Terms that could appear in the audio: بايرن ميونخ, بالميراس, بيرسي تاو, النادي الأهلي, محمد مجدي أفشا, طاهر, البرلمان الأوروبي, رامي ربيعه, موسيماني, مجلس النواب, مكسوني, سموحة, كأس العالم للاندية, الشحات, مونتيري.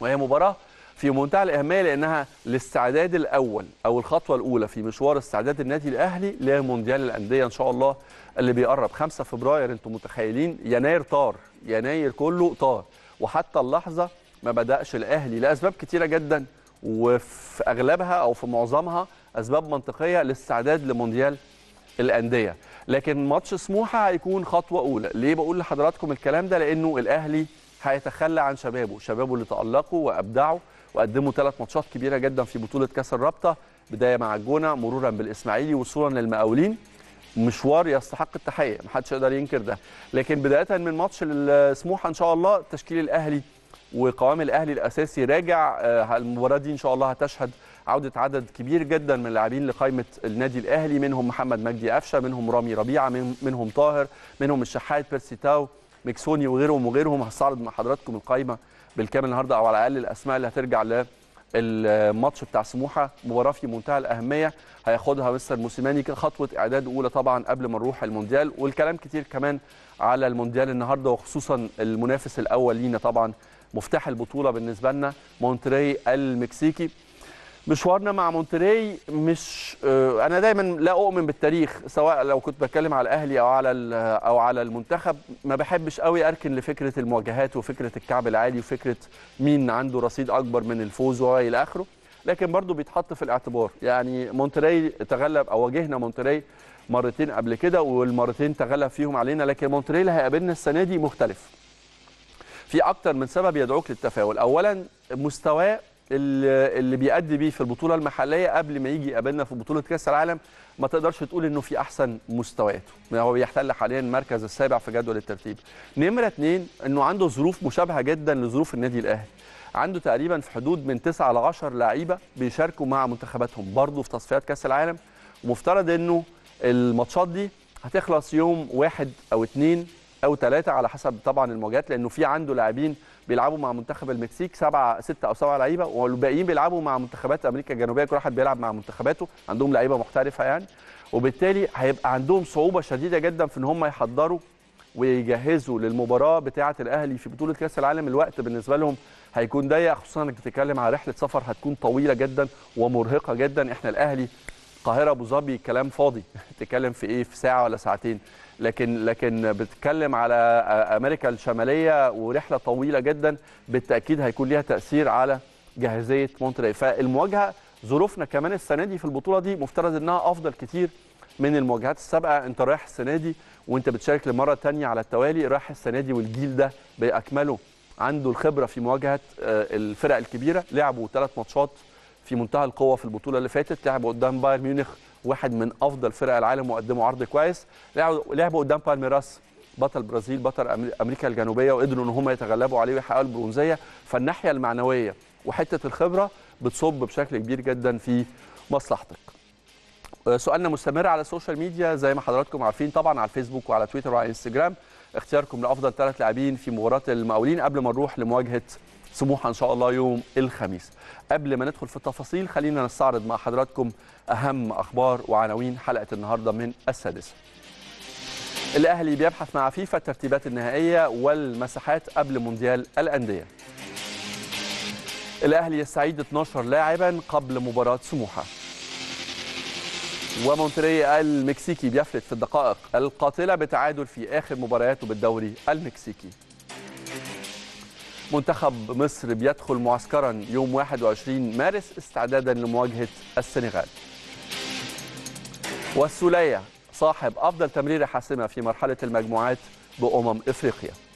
وهي مباراة في منتهى الأهمية لأنها الاستعداد الأول أو الخطوة الأولى في مشوار استعداد النادي الأهلي لمونديال الأندية إن شاء الله اللي بيقرب 5 فبراير. أنتم متخيلين يناير طار، يناير كله طار، وحتى اللحظة ما بدأش الأهلي لأسباب كتيرة جدا وفي أغلبها أو في معظمها أسباب منطقية للاستعداد لمونديال الأندية. لكن ماتش سموحة هيكون خطوة أولى. ليه بقول لحضراتكم الكلام ده؟ لأنه الأهلي هيتخلى عن شبابه، شبابه اللي تألقوا وأبدعوا وقدموا 3 ماتشات كبيرة جدا في بطولة كأس الرابطة، بداية مع الجونة مرورا بالإسماعيلي وصولا للمقاولين. مشوار يستحق التحية، محدش يقدر ينكر ده. لكن بداية من ماتش سموحة إن شاء الله تشكيل الأهلي وقوام الأهلي الأساسي راجع. المباراة دي إن شاء الله هتشهد عودة عدد كبير جدا من اللاعبين لقائمة النادي الأهلي، منهم محمد مجدي أفشا، منهم رامي ربيعه، منهم طاهر، منهم الشحات، بيرسي تاو، مكسوني وغيرهم وغيرهم. هستعرض مع حضراتكم القائمة بالكامل النهارده أو على الأقل الأسماء اللي هترجع للماتش بتاع سموحة. مباراة في منتهى الأهمية هياخدها مستر موسيماني كخطوة إعداد أولى طبعا قبل ما نروح المونديال، والكلام كتير كمان على المونديال النهارده وخصوصا المنافس الأول لينا طبعا مفتاح البطولة بالنسبة لنا مونتيري المكسيكي. مشوارنا مع مونتيري مش انا دايما لا اؤمن بالتاريخ، سواء لو كنت بتكلم على الاهلي او على المنتخب، ما بحبش قوي اركن لفكره المواجهات وفكره الكعب العالي وفكره مين عنده رصيد اكبر من الفوز والى اخره. لكن برضو بيتحط في الاعتبار، يعني مونتيري تغلب او واجهنا مونتيري مرتين قبل كده والمرتين تغلب فيهم علينا. لكن مونتيري اللي هيقابلنا السنه دي مختلف في اكتر من سبب يدعوك للتفاؤل. اولا مستواه اللي بيأدي بيه في البطولة المحلية قبل ما يجي يقابلنا في بطولة كأس العالم ما تقدرش تقول انه في احسن مستوياته، هو بيحتل حاليا المركز السابع في جدول الترتيب. نمرة 2 انه عنده ظروف مشابهة جدا لظروف النادي الاهلي، عنده تقريبا في حدود من 9 ل 10 لعيبة بيشاركوا مع منتخباتهم برضه في تصفيات كأس العالم، ومفترض انه الماتشات دي هتخلص يوم 1 أو 2 أو 3 على حسب طبعا المواجهات، لانه في عنده لاعبين بيلعبوا مع منتخب المكسيك 6 أو 7 لعيبه، والباقيين بيلعبوا مع منتخبات امريكا الجنوبيه، كل واحد بيلعب مع منتخباته، عندهم لعيبه محترفه يعني. وبالتالي هيبقى عندهم صعوبه شديده جدا في ان هم يحضروا ويجهزوا للمباراه بتاعه الاهلي في بطوله كاس العالم. الوقت بالنسبه لهم هيكون ضيق، خصوصا انك بتتكلم على رحله سفر هتكون طويله جدا ومرهقه جدا. احنا الاهلي القاهره ابو ظبي كلام فاضي تتكلم في ايه، في ساعه ولا ساعتين، لكن بتتكلم على امريكا الشماليه ورحله طويله جدا بالتاكيد هيكون ليها تاثير على جاهزيه مونتيري. فالمواجهه ظروفنا كمان السنه دي في البطوله دي مفترض انها افضل كتير من المواجهات السابقه. انت رايح السنه دي وانت بتشارك لمره ثانيه على التوالي، رايح السنه دي والجيل ده باكمله عنده الخبره في مواجهه الفرق الكبيره. لعبوا 3 ماتشات في منتهى القوه في البطوله اللي فاتت، لعبوا قدام بايرن ميونخ واحد من افضل فرق العالم وقدموا عرض كويس، لعبوا قدام بالميراس بطل برازيل بطل امريكا الجنوبيه وقدروا ان هم يتغلبوا عليه ويحققوا البرونزيه. فالناحيه المعنويه وحته الخبره بتصب بشكل كبير جدا في مصلحتك. سؤالنا مستمر على السوشيال ميديا زي ما حضراتكم عارفين طبعا، على الفيسبوك وعلى تويتر وعلى انستجرام، اختياركم لافضل 3 لاعبين في مباراه المقاولين قبل ما نروح لمواجهه سموحة إن شاء الله يوم الخميس. قبل ما ندخل في التفاصيل خلينا نستعرض مع حضراتكم أهم أخبار وعناوين حلقة النهاردة من السادسة. الأهلي بيبحث مع فيفا الترتيبات النهائية والمساحات قبل مونديال الأندية. الأهلي يستعيد 12 لاعبا قبل مباراة سموحة. ومونتيري المكسيكي بيفلت في الدقائق القاتلة بتعادل في آخر مبارياته بالدوري المكسيكي. منتخب مصر بيدخل معسكرا يوم 21 مارس استعدادا لمواجهة السنغال. والسولية صاحب أفضل تمريرة حاسمة في مرحلة المجموعات بأمم إفريقيا.